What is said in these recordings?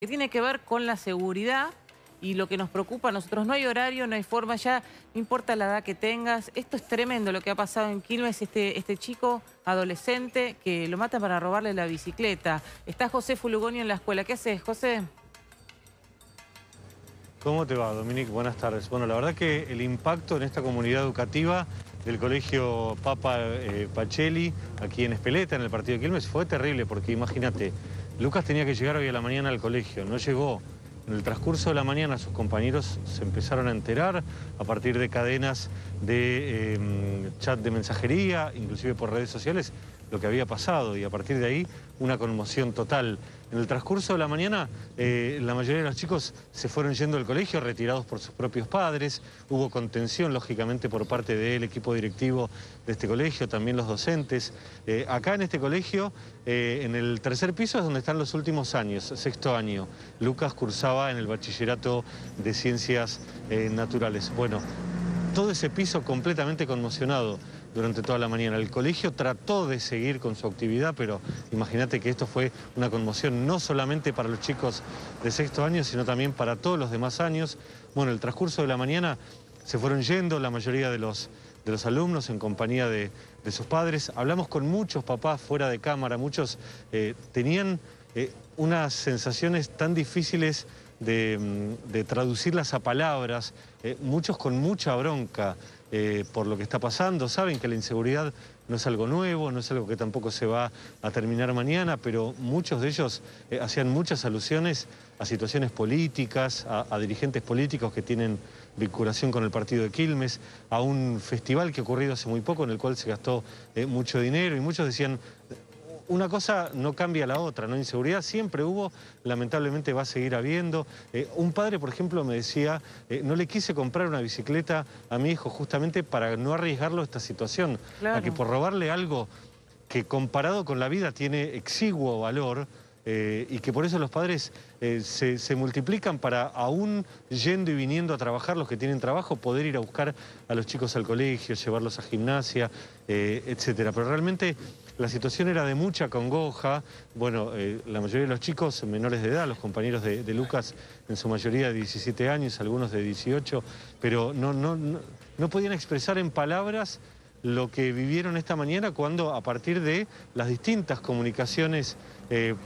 Que tiene que ver con la seguridad y lo que nos preocupa a nosotros. No hay horario, no hay forma, ya no importa la edad que tengas. Esto es tremendo lo que ha pasado en Quilmes, este chico adolescente que lo mata para robarle la bicicleta. Está José Fulugonio en la escuela. ¿Qué haces, José? ¿Cómo te va, Dominique? Buenas tardes. Bueno, la verdad que el impacto en esta comunidad educativa del colegio Papa Pacelli, aquí en Espeleta, en el partido de Quilmes, fue terrible porque, imagínate, Lucas tenía que llegar hoy a la mañana al colegio, no llegó. En el transcurso de la mañana sus compañeros se empezaron a enterar a partir de cadenas de chat de mensajería, inclusive por redes sociales, lo que había pasado y a partir de ahí una conmoción total. En el transcurso de la mañana la mayoría de los chicos se fueron yendo del colegio, retirados por sus propios padres, hubo contención lógicamente por parte del equipo directivo de este colegio, también los docentes. Acá en este colegio, en el tercer piso es donde están los últimos años, sexto año. Lucas cursaba en el bachillerato de ciencias naturales. Bueno, todo ese piso completamente conmocionado durante toda la mañana. El colegio trató de seguir con su actividad, pero imagínate que esto fue una conmoción no solamente para los chicos de sexto año, sino también para todos los demás años. Bueno, el transcurso de la mañana se fueron yendo la mayoría de los alumnos en compañía de sus padres. Hablamos con muchos papás fuera de cámara, muchos tenían unas sensaciones tan difíciles de traducirlas a palabras, muchos con mucha bronca por lo que está pasando. Saben que la inseguridad no es algo nuevo, no es algo que tampoco se va a terminar mañana, pero muchos de ellos hacían muchas alusiones a situaciones políticas, a dirigentes políticos que tienen vinculación con el partido de Quilmes, a un festival que ha ocurrido hace muy poco en el cual se gastó mucho dinero y muchos decían: una cosa no cambia la otra, ¿no? Inseguridad siempre hubo, lamentablemente va a seguir habiendo. Un padre, por ejemplo, me decía, no le quise comprar una bicicleta a mi hijo justamente para no arriesgarlo a esta situación. Claro. A que por robarle algo que comparado con la vida tiene exiguo valor, y que por eso los padres se multiplican para, aún yendo y viniendo a trabajar, los que tienen trabajo, poder ir a buscar a los chicos al colegio, llevarlos a gimnasia, etcétera. Pero realmente la situación era de mucha congoja. Bueno, la mayoría de los chicos menores de edad, los compañeros de Lucas, en su mayoría de 17 años, algunos de 18, pero no podían expresar en palabras lo que vivieron esta mañana cuando, a partir de las distintas comunicaciones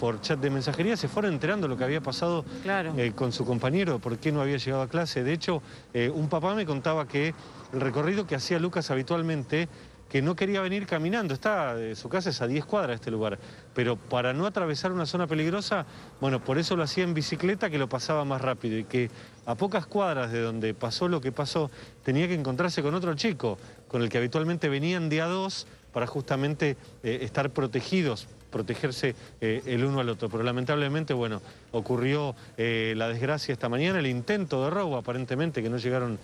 por chat de mensajería, se fueron enterando lo que había pasado. Claro. Con su compañero, por qué no había llegado a clase. De hecho, un papá me contaba que el recorrido que hacía Lucas habitualmente, que no quería venir caminando. Su casa es a 10 cuadras este lugar, pero para no atravesar una zona peligrosa, bueno, por eso lo hacía en bicicleta, que lo pasaba más rápido, y que a pocas cuadras de donde pasó lo que pasó, tenía que encontrarse con otro chico, con el que habitualmente venían de a dos para justamente estar protegidos, protegerse el uno al otro. Pero lamentablemente, bueno, ocurrió la desgracia esta mañana, el intento de robo, aparentemente, que no llegaron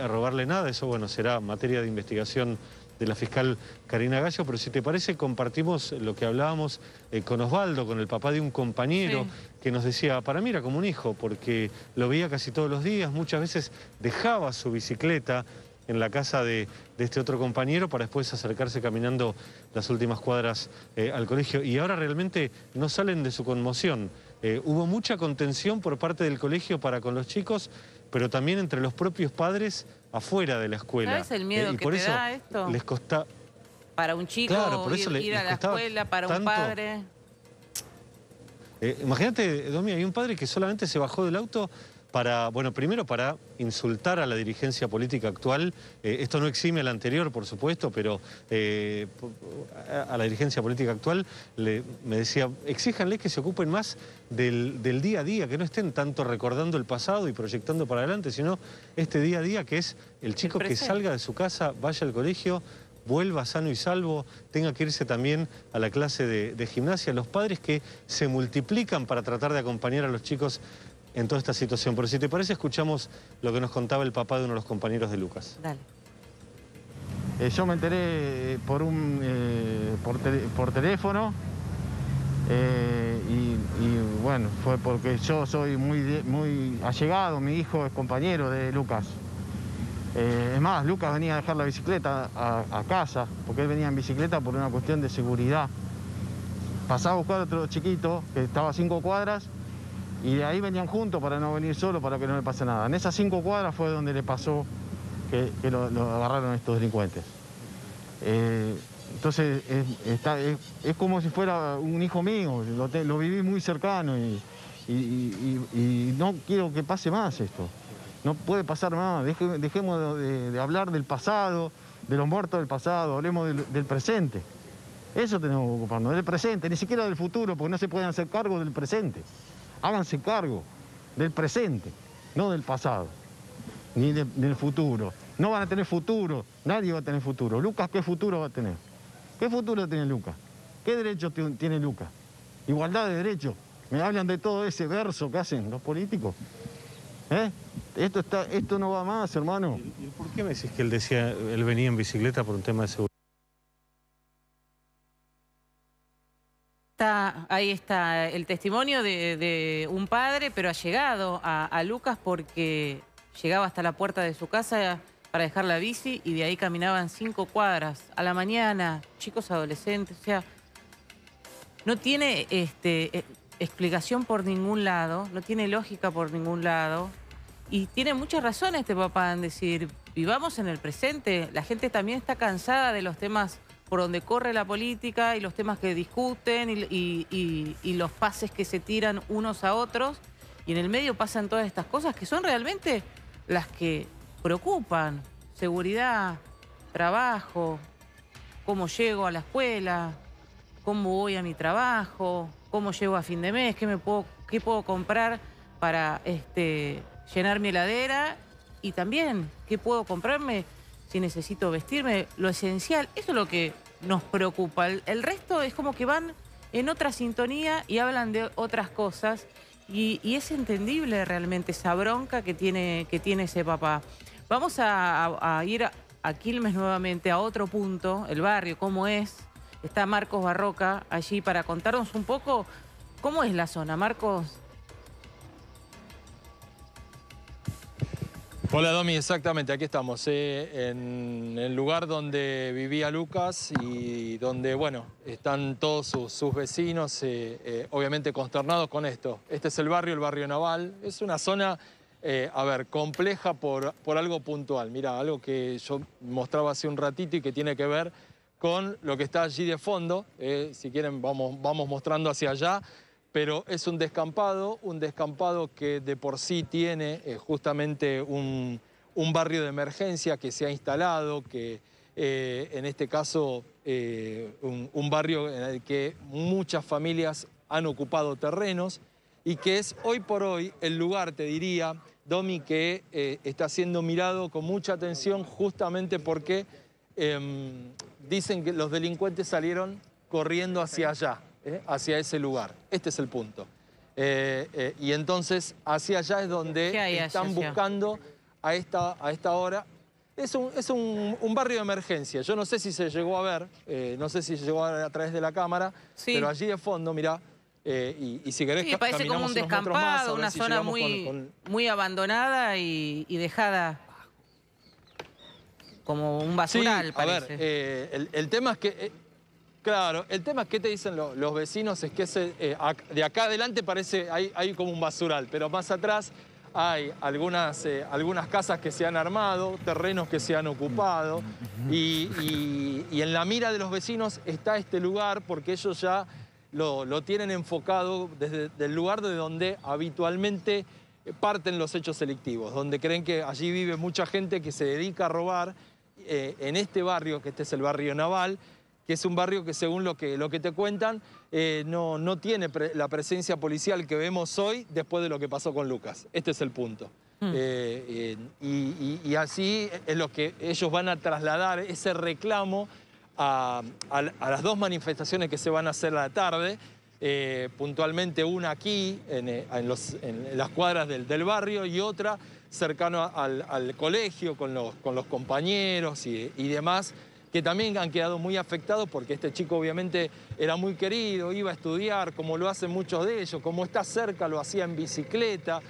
a robarle nada. Eso, bueno, será materia de investigación de la fiscal Karina Gallo, pero si te parece compartimos lo que hablábamos con Osvaldo, con el papá de un compañero. Sí. Que nos decía, para mí era como un hijo, porque lo veía casi todos los días, muchas veces dejaba su bicicleta en la casa de este otro compañero para después acercarse caminando las últimas cuadras al colegio, y ahora realmente no salen de su conmoción. Hubo mucha contención por parte del colegio para con los chicos, pero también entre los propios padres afuera de la escuela. ¿Sabes el miedo que te da esto? Les costaba, para un chico, claro, ir a la escuela, para tanto, un padre. Imagínate, Domi, hay un padre que solamente se bajó del auto para, bueno, primero para insultar a la dirigencia política actual. Esto no exime a la anterior, por supuesto, pero a la dirigencia política actual me decía, exíjanle que se ocupen más del día a día, que no estén tanto recordando el pasado y proyectando para adelante, sino este día a día, que es el chico que salga de su casa, vaya al colegio, vuelva sano y salvo, tenga que irse también a la clase de gimnasia. Los padres que se multiplican para tratar de acompañar a los chicos en toda esta situación. Pero si te parece, escuchamos lo que nos contaba el papá de uno de los compañeros de Lucas. Dale. Yo me enteré por teléfono, y bueno, fue porque yo soy muy allegado, mi hijo es compañero de Lucas. Es más, Lucas venía a dejar la bicicleta a casa, porque él venía en bicicleta por una cuestión de seguridad. Pasaba a buscar a otro chiquito que estaba a 5 cuadras, y de ahí venían juntos para no venir solo, para que no le pase nada. En esas 5 cuadras fue donde le pasó que lo agarraron estos delincuentes. Entonces es como si fuera un hijo mío, lo viví muy cercano y no quiero que pase más esto. No puede pasar más, dejemos de hablar del pasado, de los muertos del pasado, hablemos del presente. Eso tenemos que ocuparnos, del presente, ni siquiera del futuro, porque no se pueden hacer cargo del presente. Háganse cargo del presente, no del pasado, ni del futuro. No van a tener futuro, nadie va a tener futuro. Lucas, ¿qué futuro va a tener? ¿Qué futuro tiene Lucas? ¿Qué derechos tiene Lucas? Igualdad de derechos. Me hablan de todo ese verso que hacen los políticos. Esto no va más, hermano. ¿Y por qué me decís que él decía, él venía en bicicleta por un tema de seguridad? Ahí está el testimonio de un padre, pero allegado a Lucas, porque llegaba hasta la puerta de su casa para dejar la bici y de ahí caminaban 5 cuadras a la mañana, chicos adolescentes. O sea, no tiene explicación por ningún lado, no tiene lógica por ningún lado. Y tiene mucha razón este papá en decir, vivamos en el presente. La gente también está cansada de los temas por donde corre la política y los temas que discuten y los pases que se tiran unos a otros. Y en el medio pasan todas estas cosas que son realmente las que preocupan. Seguridad, trabajo, cómo llego a la escuela, cómo voy a mi trabajo, cómo llego a fin de mes, qué puedo comprar para llenar mi heladera y también qué puedo comprarme si necesito vestirme, lo esencial. Eso es lo que nos preocupa. El resto es como que van en otra sintonía y hablan de otras cosas. Y es entendible realmente esa bronca que tiene ese papá. Vamos a ir a Quilmes nuevamente, a otro punto, el barrio, cómo es. Está Marcos Barroca allí para contarnos un poco cómo es la zona. Marcos. Hola Domi, exactamente, aquí estamos, en el lugar donde vivía Lucas y donde, bueno, están todos sus vecinos, obviamente consternados con esto. Este es el barrio Naval, es una zona, a ver, compleja por algo puntual. Mirá, algo que yo mostraba hace un ratito y que tiene que ver con lo que está allí de fondo. Si quieren vamos mostrando hacia allá. Pero es un descampado que de por sí tiene justamente un barrio de emergencia que se ha instalado, que en este caso un barrio en el que muchas familias han ocupado terrenos y que es hoy por hoy el lugar, te diría, Domi, que está siendo mirado con mucha atención justamente porque dicen que los delincuentes salieron corriendo hacia allá. Hacia ese lugar. Este es el punto. Y entonces hacia allá es donde están buscando a esta hora. Es un barrio de emergencia. Yo no sé si se llegó a ver, no sé si se llegó a ver a través de la cámara, sí. Pero allí de fondo, mirá, y si querés, sí, parece como un descampado, más, una zona si muy, muy abandonada y dejada. Como un basural, sí, parece. A ver, el tema es que... Claro, el tema es que te dicen los vecinos es que de acá adelante parece hay como un basural, pero más atrás hay algunas casas que se han armado, terrenos que se han ocupado y en la mira de los vecinos está este lugar porque ellos ya lo tienen enfocado desde el lugar de donde habitualmente parten los hechos delictivos, donde creen que allí vive mucha gente que se dedica a robar en este barrio, que este es el barrio Naval, que es un barrio que según lo que te cuentan no tiene la presencia policial que vemos hoy después de lo que pasó con Lucas. Este es el punto. Y así es lo que ellos van a trasladar ese reclamo a las 2 manifestaciones que se van a hacer a la tarde, puntualmente una aquí en las cuadras del barrio y otra cercano al colegio con los compañeros y demás, que también han quedado muy afectados porque este chico obviamente era muy querido, iba a estudiar, como lo hacen muchos de ellos, como está cerca lo hacía en bicicleta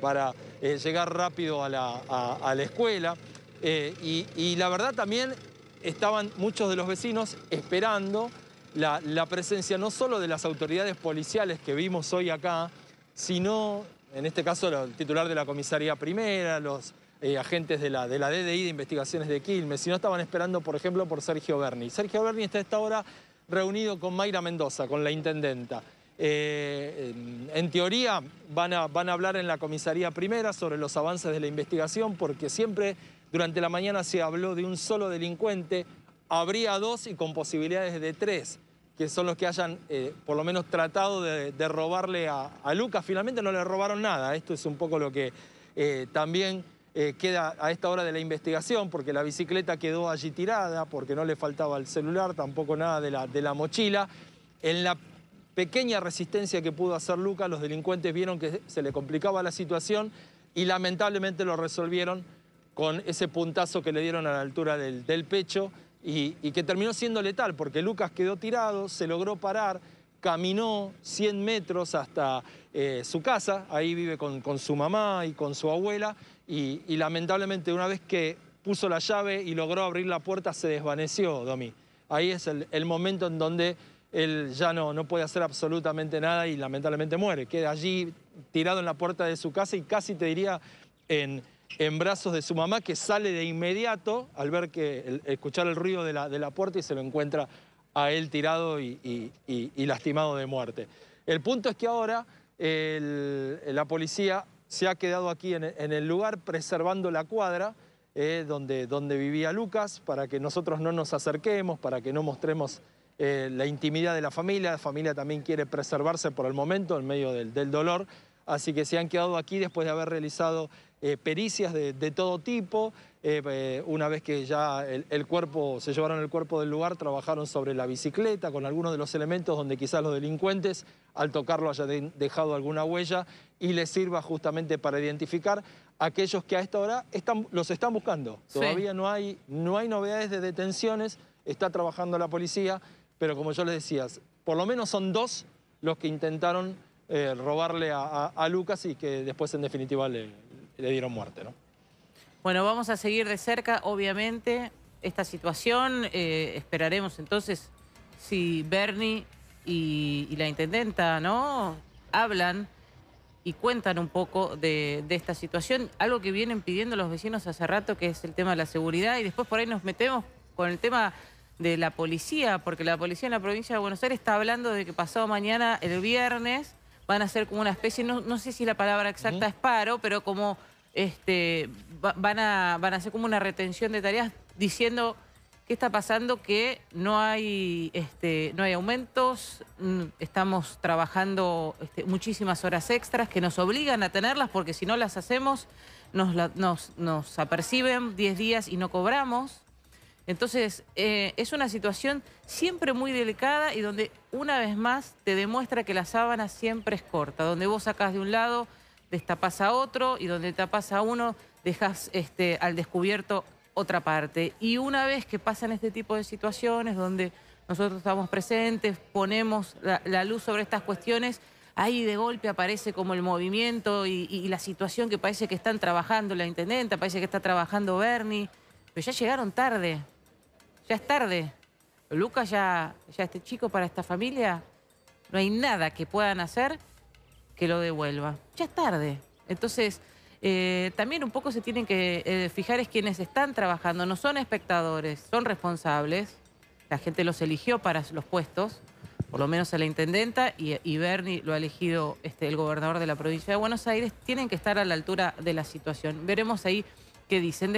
para llegar rápido a la escuela. Y la verdad también estaban muchos de los vecinos esperando la presencia no solo de las autoridades policiales que vimos hoy acá, sino, en este caso, el titular de la comisaría primera, los agentes de la DDI de investigaciones de Quilmes, si no estaban esperando, por ejemplo, por Sergio Berni. Sergio Berni está a esta hora reunido con Mayra Mendoza, con la intendenta. En teoría van a hablar en la comisaría primera sobre los avances de la investigación, porque siempre durante la mañana se habló de un solo delincuente, habría dos y con posibilidades de tres, que son los que hayan por lo menos tratado de robarle a Lucas. Finalmente no le robaron nada, esto es un poco lo que también queda a esta hora de la investigación, porque la bicicleta quedó allí tirada, porque no le faltaba el celular, tampoco nada de la mochila. En la pequeña resistencia que pudo hacer Lucas, los delincuentes vieron que se le complicaba la situación y lamentablemente lo resolvieron con ese puntazo que le dieron a la altura del pecho y que terminó siendo letal, porque Lucas quedó tirado, se logró parar, caminó 100 metros hasta su casa, ahí vive con su mamá y con su abuela, y lamentablemente una vez que puso la llave y logró abrir la puerta se desvaneció, Domi. Ahí es el momento en donde él ya no puede hacer absolutamente nada y lamentablemente muere. Queda allí tirado en la puerta de su casa y casi te diría en brazos de su mamá, que sale de inmediato al ver escuchar el ruido de la puerta y se lo encuentra a él tirado y lastimado de muerte. El punto es que ahora la policía se ha quedado aquí en el lugar preservando la cuadra donde vivía Lucas, para que nosotros no nos acerquemos, para que no mostremos la intimidad de la familia. La familia también quiere preservarse por el momento en medio del dolor, así que se han quedado aquí después de haber realizado pericias de todo tipo. Una vez que ya se llevaron el cuerpo del lugar, trabajaron sobre la bicicleta con algunos de los elementos donde quizás los delincuentes al tocarlo hayan dejado alguna huella y les sirva justamente para identificar a aquellos que a esta hora los están buscando. Sí. Todavía no hay novedades de detenciones, está trabajando la policía, pero como yo les decía, por lo menos son dos los que intentaron robarle a Lucas y que después en definitiva le dieron muerte, ¿no? Bueno, vamos a seguir de cerca, obviamente, esta situación. Esperaremos entonces si Berni y la intendenta, ¿no?, hablan y cuentan un poco de esta situación. Algo que vienen pidiendo los vecinos hace rato, que es el tema de la seguridad. Y después por ahí nos metemos con el tema de la policía, porque la policía en la provincia de Buenos Aires está hablando de que pasado mañana, el viernes, van a hacer como una especie, no sé si la palabra exacta es paro, pero como van a hacer como una retención de tareas diciendo qué está pasando, que no hay aumentos, estamos trabajando muchísimas horas extras que nos obligan a tenerlas, porque si no las hacemos nos aperciben 10 días y no cobramos. Entonces, es una situación siempre muy delicada y donde una vez más te demuestra que la sábana siempre es corta, donde vos sacás de un lado, destapás a otro, y donde tapás a uno, dejás al descubierto otra parte. Y una vez que pasan este tipo de situaciones donde nosotros estamos presentes, ponemos la luz sobre estas cuestiones, ahí de golpe aparece como el movimiento y la situación que parece que están trabajando la intendenta, parece que está trabajando Berni, pero ya llegaron tarde. Ya es tarde. Lucas ya este chico, para esta familia, no hay nada que puedan hacer que lo devuelva. Ya es tarde. Entonces, también un poco se tienen que fijar es quienes están trabajando. No son espectadores, son responsables. La gente los eligió para los puestos, por lo menos a la intendenta, y Berni lo ha elegido el gobernador de la provincia de Buenos Aires. Tienen que estar a la altura de la situación. Veremos ahí qué dicen.